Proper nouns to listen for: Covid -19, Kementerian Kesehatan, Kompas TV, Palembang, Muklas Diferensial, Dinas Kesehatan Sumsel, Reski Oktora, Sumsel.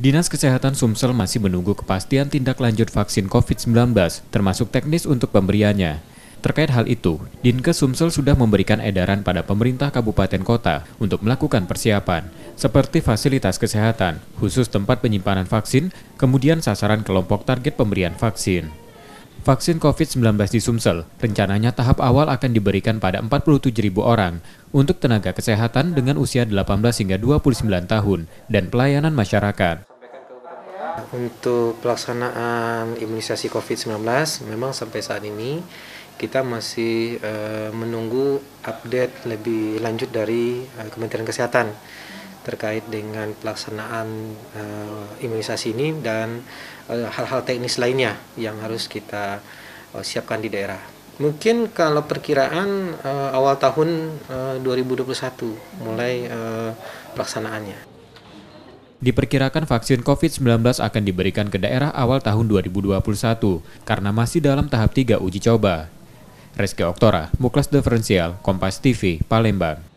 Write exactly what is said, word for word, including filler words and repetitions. Dinas Kesehatan Sumsel masih menunggu kepastian tindak lanjut vaksin COVID sembilan belas, termasuk teknis untuk pemberiannya. Terkait hal itu, Dinkes Sumsel sudah memberikan edaran pada pemerintah kabupaten kota untuk melakukan persiapan, seperti fasilitas kesehatan, khusus tempat penyimpanan vaksin, kemudian sasaran kelompok target pemberian vaksin. Vaksin COVID sembilan belas di Sumsel rencananya tahap awal akan diberikan pada empat puluh tujuh ribu orang untuk tenaga kesehatan dengan usia delapan belas hingga dua puluh sembilan tahun dan pelayanan masyarakat. Untuk pelaksanaan imunisasi COVID sembilan belas memang sampai saat ini kita masih uh, menunggu update lebih lanjut dari uh, Kementerian Kesehatan terkait dengan pelaksanaan uh, imunisasi ini dan hal-hal uh, teknis lainnya yang harus kita uh, siapkan di daerah. Mungkin kalau perkiraan uh, awal tahun uh, dua ribu dua puluh satu mulai uh, pelaksanaannya. Diperkirakan vaksin COVID sembilan belas akan diberikan ke daerah awal tahun dua ribu dua puluh satu karena masih dalam tahap tiga uji coba. Reski Oktora, Muklas Diferensial, Kompas T V, Palembang.